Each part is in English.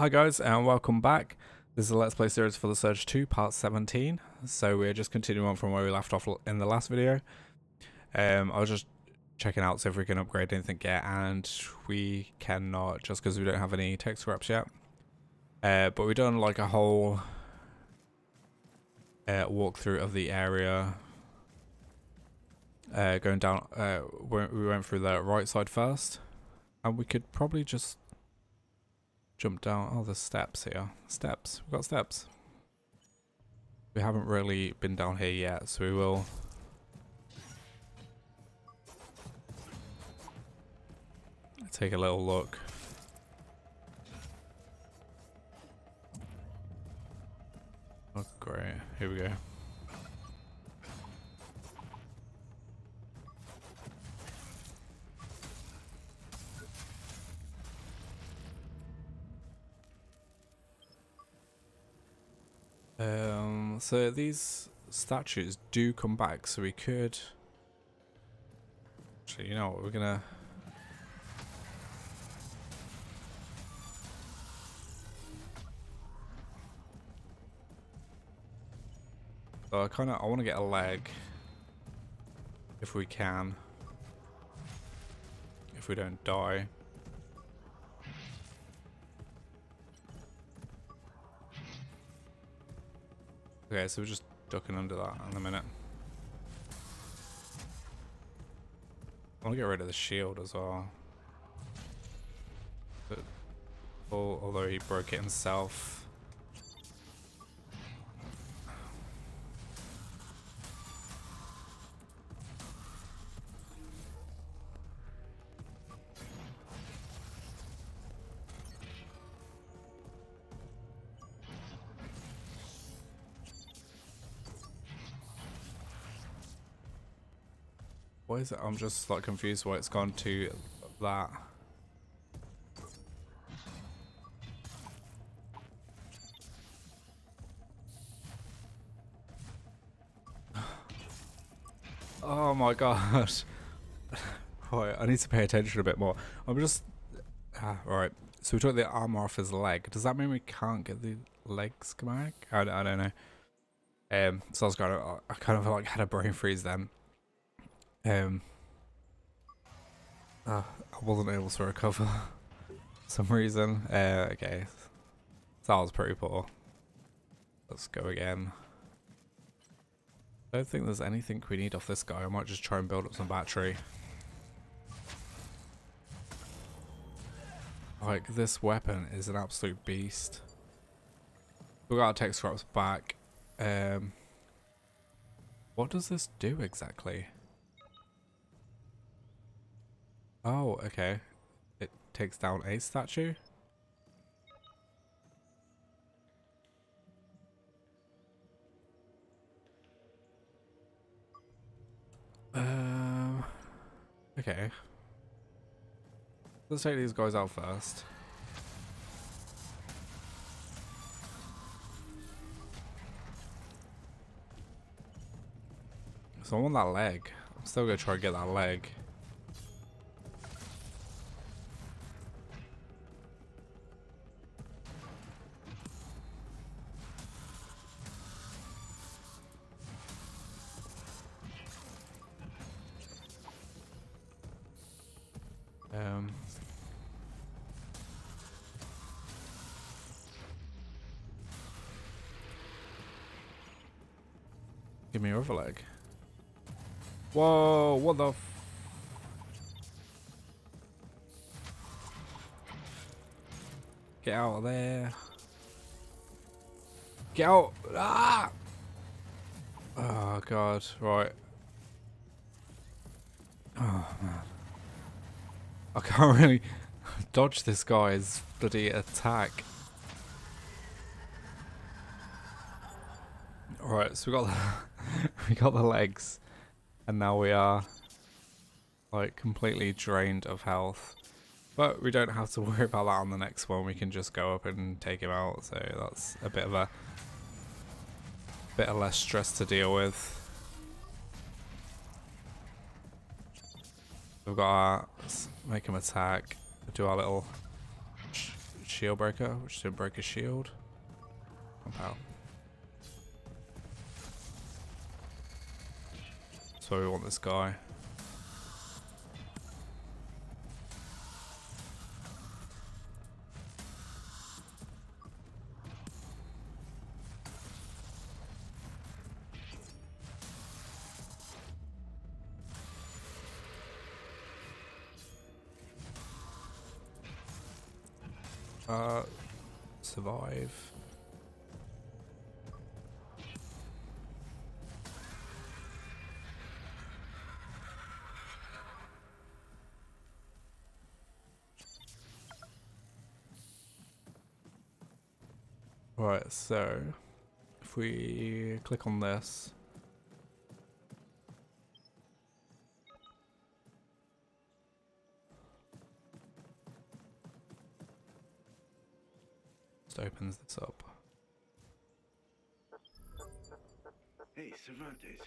Hi guys and welcome back. This is a Let's Play series for The Surge 2 part 17. So we're just continuing on from where we left off in the last video. I was just checking out so if we can upgrade anything yet, and we cannot just because we don't have any tech scraps yet. But we've done like a whole walkthrough of the area. Going down, we went through the right side first, and we could probably just jump down. Oh, there's steps here. Steps. We've got steps. We haven't really been down here yet, so we will. Take a little look. Oh, great. Here we go. So these statues do come back, so we could actually, you know what, we're gonna so I want to get a leg if we can, if we don't die. Okay, so we're just ducking under that in a minute. I want to get rid of the shield as well. But, although he broke it himself. Why is it? I'm just like confused why it's gone to that. Oh my gosh. Right, I need to pay attention a bit more. I'm just alright. So we took the armor off his leg. Does that mean we can't get the legs back? I don't know. So I was gonna, I kind of like had a brain freeze then. I wasn't able to recover for some reason. Okay, that was pretty poor. Let's go again. I don't think there's anything we need off this guy. I might just try and build up some battery. Like, this weapon is an absolute beast. We got our tech scraps back. What does this do exactly? Oh, okay. It takes down a statue. Okay. Let's take these guys out first. So I want that leg. I'm still gonna try and get that leg. Give me your other leg. Whoa, what the f. Get out of there. Get out. Ah! Oh, God. Right. Oh, man. I can't really dodge this guy's bloody attack. Alright, so we got the we got the legs, and now we are like completely drained of health. But we don't have to worry about that on the next one. We can just go up and take him out, so that's a bit of less stress to deal with. We've got our, make him attack, do our little shield breaker, which should break his shield. Somehow. That's why we want this guy. Survive. Right, so if we click on this, opens this up. Hey, Cervantes,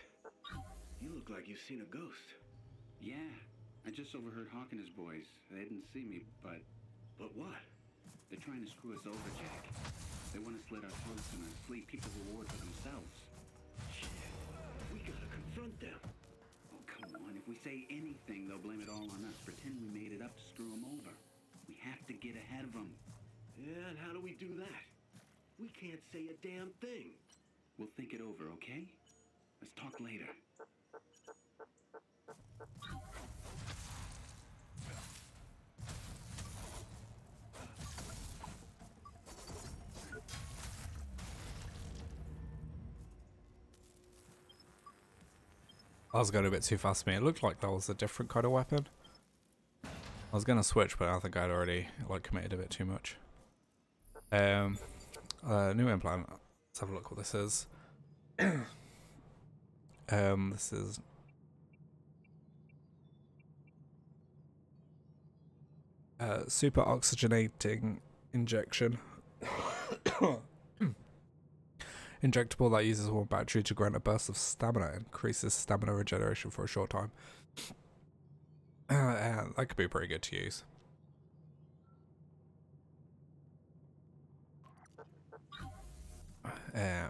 you look like you've seen a ghost. Yeah, I just overheard Hawk and his boys. They didn't see me, but what? They're trying to screw us over, Jack. They want to slit our throats and enslaved people's reward for themselves. Shit, we gotta confront them. Oh, come on, if we say anything, they'll blame it all on us. Pretend we made it up to screw them over. We have to get ahead of them. And how do we do that? We can't say a damn thing. We'll think it over, okay? Let's talk later. I was going a bit too fast for me. It looked like that was a different kind of weapon. I was going to switch, but I think I'd already committed a bit too much. New implant. Let's have a look what this is. This is super oxygenating injection. Injectable that uses one battery to grant a burst of stamina. Increases stamina regeneration for a short time. That could be pretty good to use.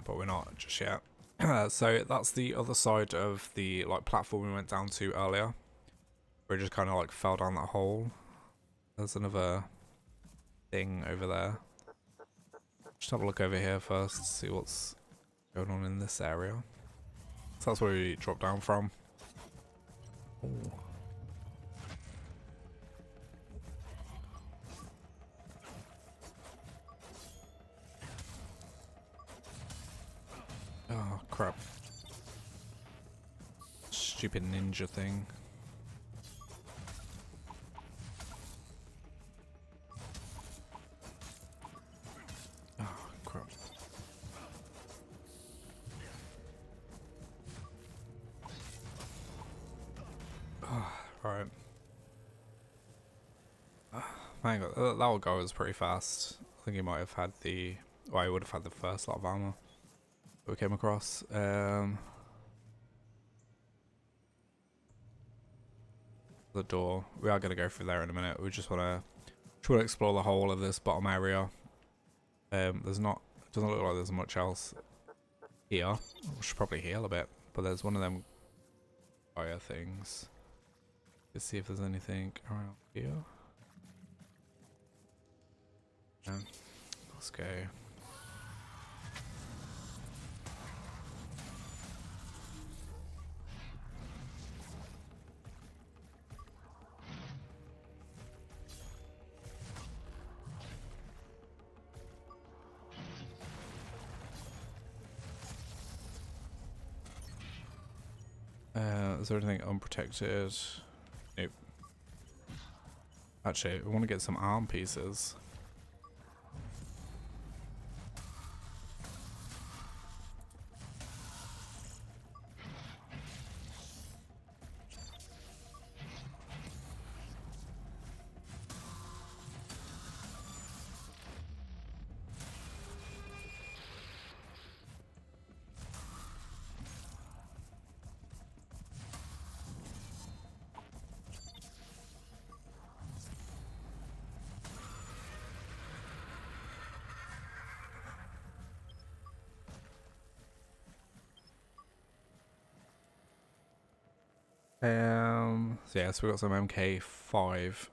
But we're not just yet. So that's the other side of the platform we went down to earlier. We just kind of fell down that hole. There's another thing over there. Just have a look over here first, see what's going on in this area. So that's where we dropped down from. Ooh. Oh crap. Stupid ninja thing. Oh crap. Oh, alright. Oh, hang on, that old guy was pretty fast. I think he might have had the... well, he would have had the first lot of armor we came across. The door. We are going to go through there in a minute. We just want to try to explore the whole of this bottom area. There's not... it doesn't look like there's much else here. We should probably heal a bit, but there's one of them fire things. Let's see if there's anything around here. Let's go. Is there anything unprotected? Nope. Actually, we want to get some arm pieces. So yeah, so we got some MK5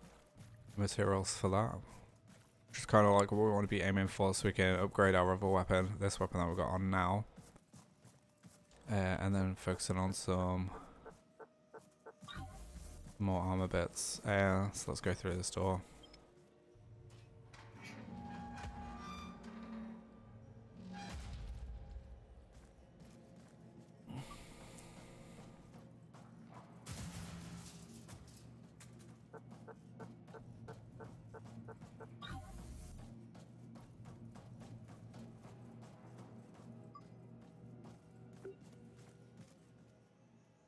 materials for that. Which is kind of like what we want to be aiming for, so we can upgrade our other weapon, this weapon that we've got on now. And then focusing on some more armor bits. So let's go through this door.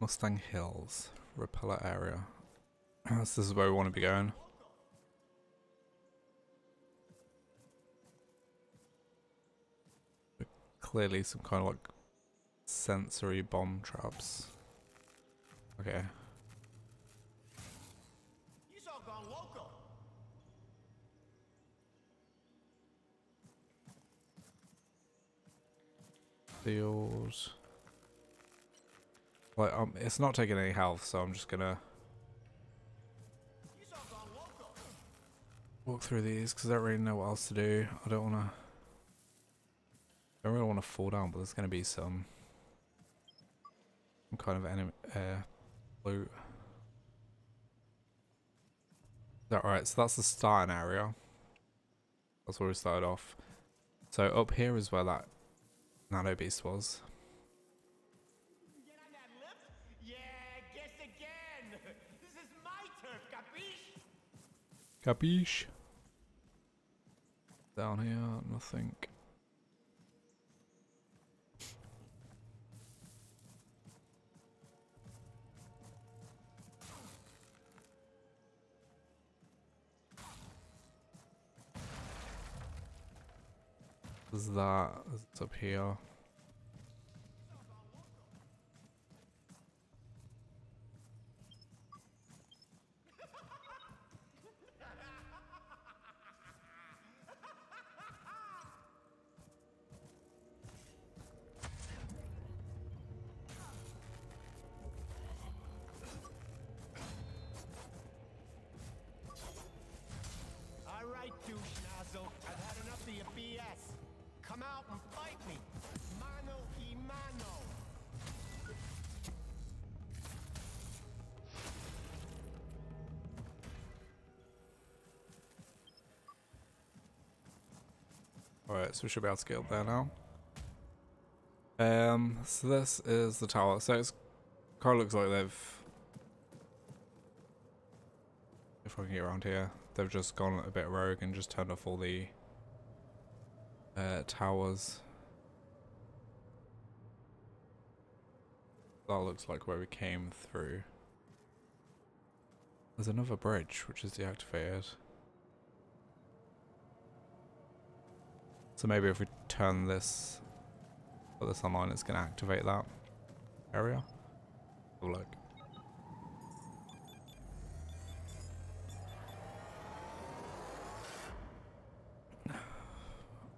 Mustang Hills, repeller area. This is where we want to be going. But clearly some kind of like sensory bomb traps. Okay. Deals. Like, it's not taking any health, so I'm just gonna walk through these because I don't really know what else to do. I don't really want to fall down, but there's gonna be some kind of enemy loot. Alright, so that's the starting area. That's where we started off. So up here is where that nano beast was. Capiche? Down here, nothing. There's that, it's up here. Alright, so we should be able to get up there now. So this is the tower. So it's kind of looks like they've, if I can get around here, they've just gone a bit rogue and just turned off all the towers. That looks like where we came through. There's another bridge which is deactivated. So maybe if we turn this, put this online, it's going to activate that area. Have a look.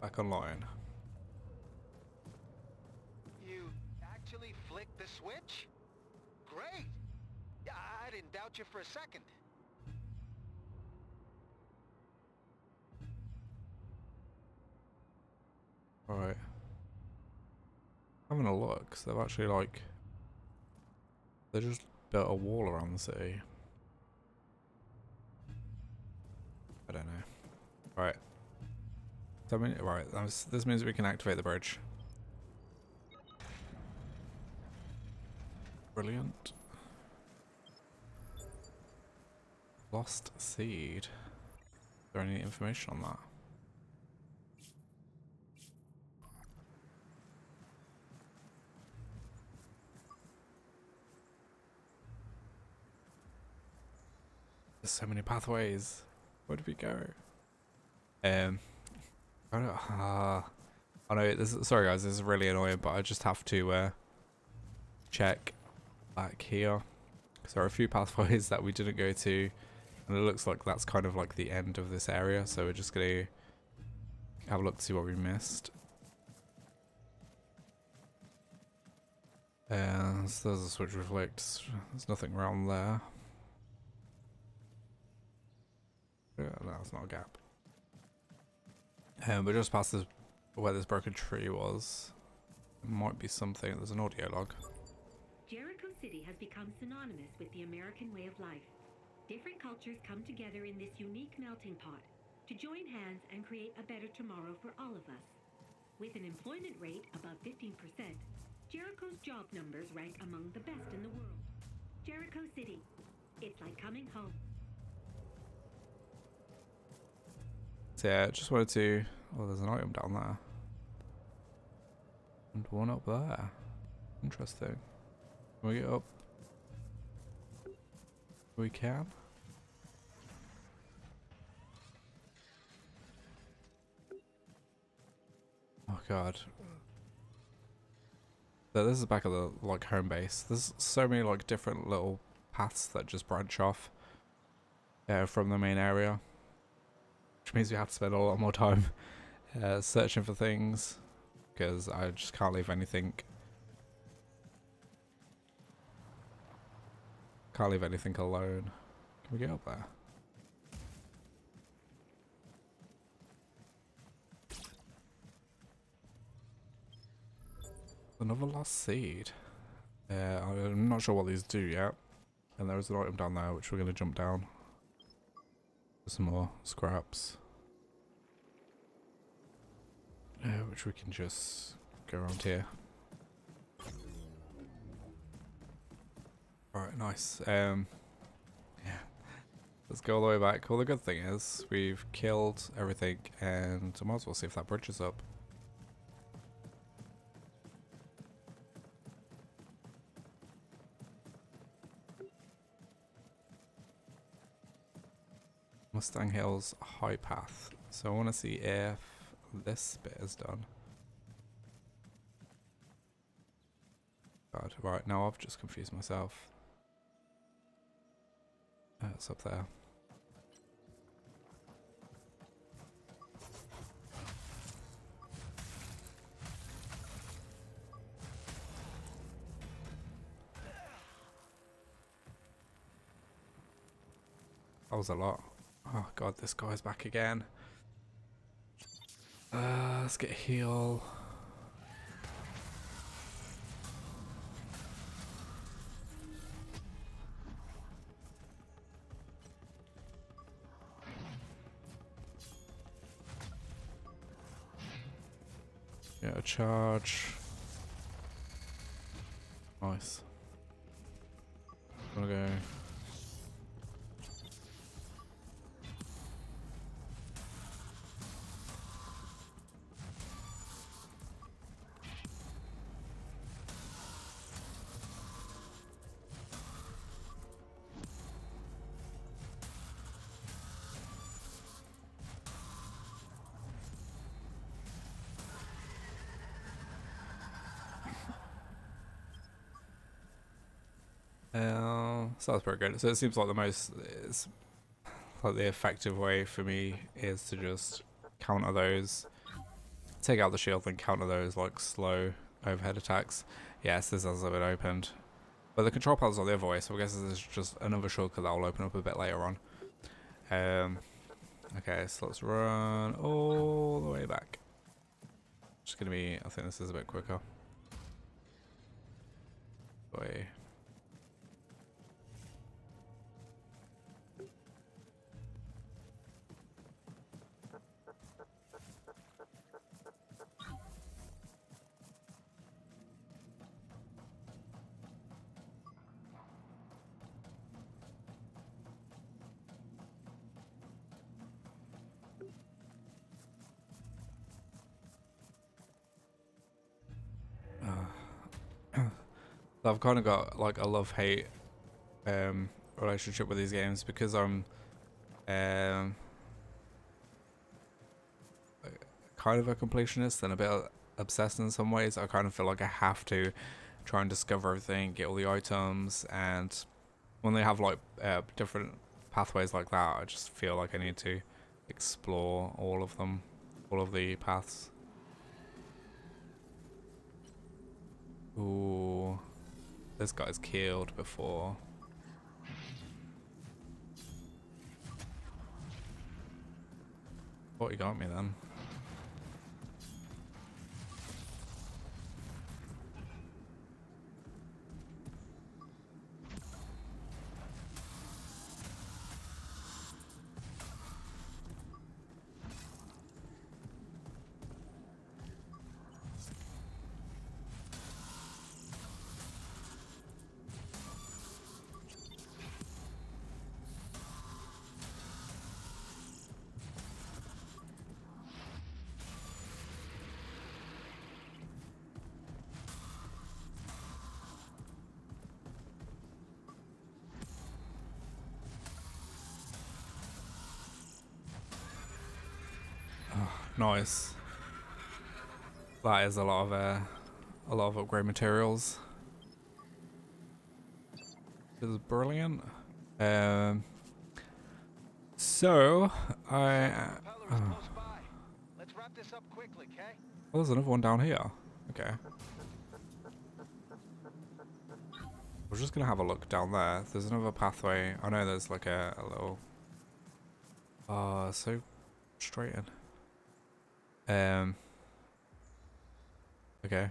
Back online. You actually flicked the switch? Great! I didn't doubt you for a second. Alright. Having a look, so they've actually like, they just built a wall around the city. I don't know. Alright. So I mean, right, this means we can activate the bridge. Brilliant. Lost seed. Is there any information on that? There's so many pathways. Where do we go? I don't. I know this. Sorry guys, this is really annoying, but I just have to check back here because there are a few pathways that we didn't go to, and it looks like that's kind of like the end of this area. So we're just gonna have a look to see what we missed. And so there's a switch reflects. There's nothing around there. Yeah, no, that's not a gap. But just past this, where this broken tree was, there might be something. There's an audio log. Jericho City has become synonymous with the American way of life. Different cultures come together in this unique melting pot to join hands and create a better tomorrow for all of us. With an employment rate above 15%, Jericho's job numbers rank among the best in the world. Jericho City. It's like coming home. So yeah, just wanted to... Oh, there's an item down there. And one up there. Interesting. Can we get up? We can. Oh god. So this is back at the like home base. There's so many like different little paths that just branch off from the main area, which means we have to spend a lot more time searching for things because I just can't leave anything. Can't leave anything alone. Can we get up there? Another lost seed. I'm not sure what these do yet. And there is an item down there which we're going to jump down. Some more scraps. Which we can just go around here. Alright, nice. Yeah. Let's go all the way back. Well, the good thing is we've killed everything and I might as well see if that bridge is up. Mustang Hills High Path. So I want to see if this bit is done. God, right, now I've just confused myself. It's up there. That was a lot. Oh god, this guy's back again. Let's get a heal. Get a charge. Nice. Okay. So that's pretty good. So it seems like the most, it's like the effective way for me is to just counter those, take out the shield and counter those like slow overhead attacks. Yes, this has been opened. But the control panel's not the other way, so I guess this is just another shortcut that I'll open up a bit later on. Okay, so let's run all the way back. Just gonna be, I think this is a bit quicker. Boy. I've kind of got like a love-hate relationship with these games because I'm kind of a completionist and a bit obsessed in some ways. I kind of feel like I have to try and discover everything, get all the items, and when they have like different pathways like that, I just feel like I need to explore all of them, all of the paths. Ooh. those guys killed before. What you got me then? Nice. That is a lot of upgrade materials. This is brilliant. Oh. Let's wrap this up quickly, okay? Oh, there's another one down here. Okay. We're just gonna have a look down there. There's another pathway. I know there's like a little. So straight in. Okay.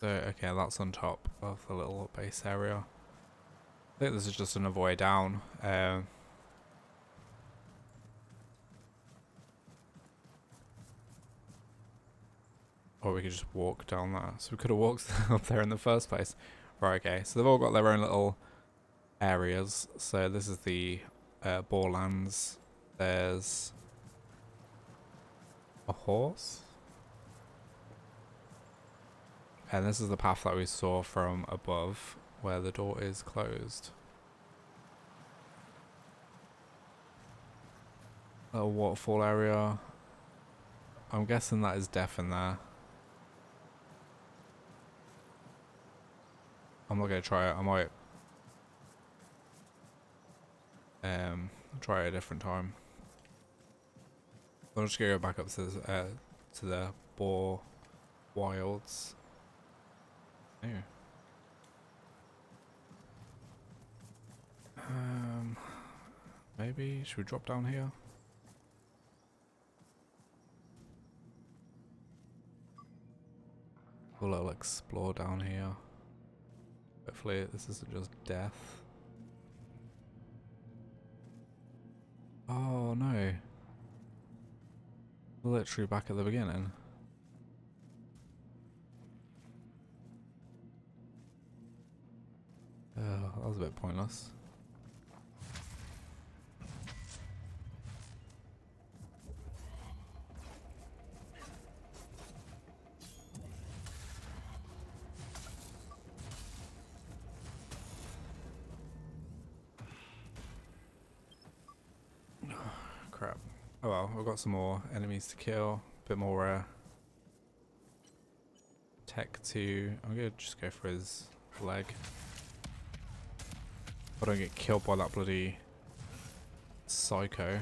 So, okay, that's on top of the little base area. I think this is just another way down. Or we could just walk down that. So we could have walked up there in the first place. Right, okay. So they've all got their own little areas. So this is the Boar Wilds. There's a horse. And this is the path that we saw from above where the door is closed. A waterfall area. I'm guessing that is death in there. I'm not gonna try it. I might try it a different time. I'm just gonna go back up to the Boar Wilds. Yeah. Maybe should we drop down here? We'll little explore down here. Hopefully this isn't just death. Oh no. Literally back at the beginning. Oh, that was a bit pointless. Oh well, we've got some more enemies to kill, a bit more tech to... I'm going to just go for his leg. I don't get killed by that bloody psycho.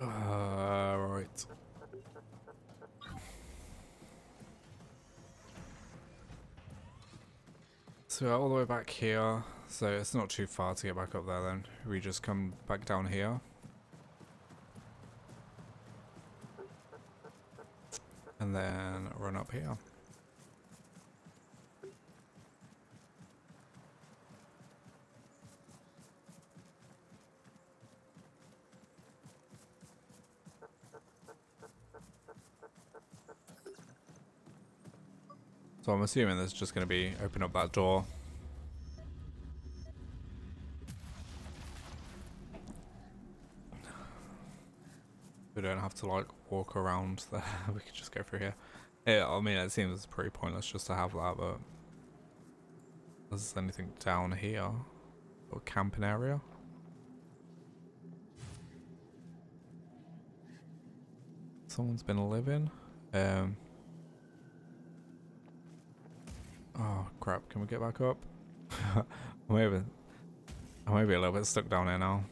Right. So we're all the way back here, so it's not too far to get back up there then. We just come back down here. And then run up here. So I'm assuming there's just going to be open up that door. have to like walk around there. We could just go through here. Yeah, I mean, it seems pretty pointless just to have that, but is there anything down here? Or camping area? Someone's been living. Oh crap, can we get back up? I'm maybe a little bit stuck down here now.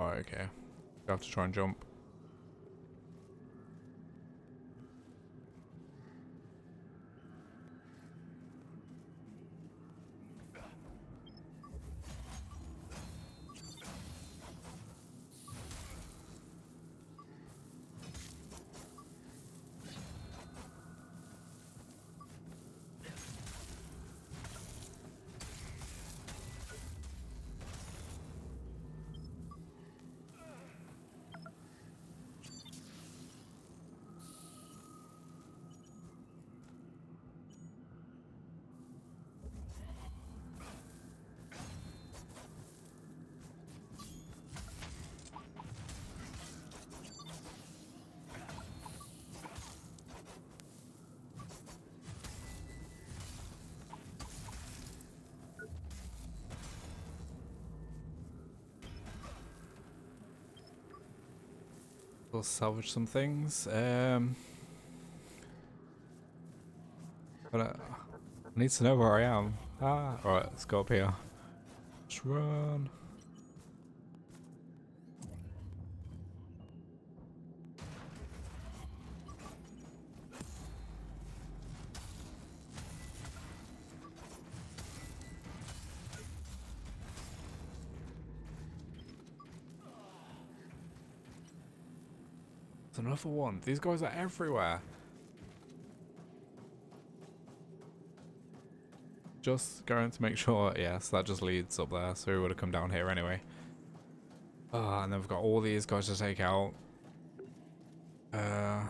Alright, okay. I have to try and jump. We'll salvage some things. But I need to know where I am. Ah, all right, let's go up here. Let's run. Another one. These guys are everywhere. Just going to make sure. Yes, that just leads up there, so we would have come down here anyway. And then we've got all these guys to take out. We're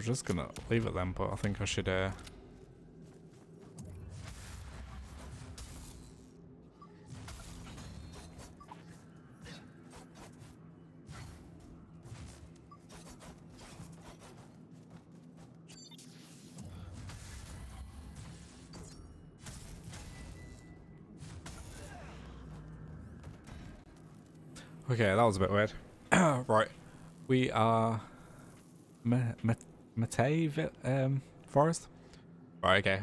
just gonna leave it then, but I think I should okay, that was a bit weird. Right, we are Matei Forest. Right, okay.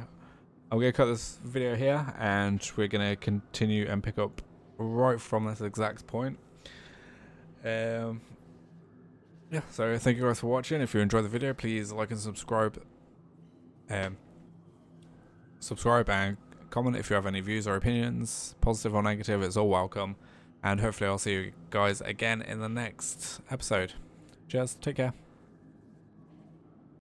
I'm gonna cut this video here, and we're gonna continue and pick up right from this exact point. Yeah. So thank you guys for watching. If you enjoyed the video, please like and subscribe. Subscribe and comment if you have any views or opinions, positive or negative. It's all welcome. And hopefully I'll see you guys again in the next episode. Cheers, take care.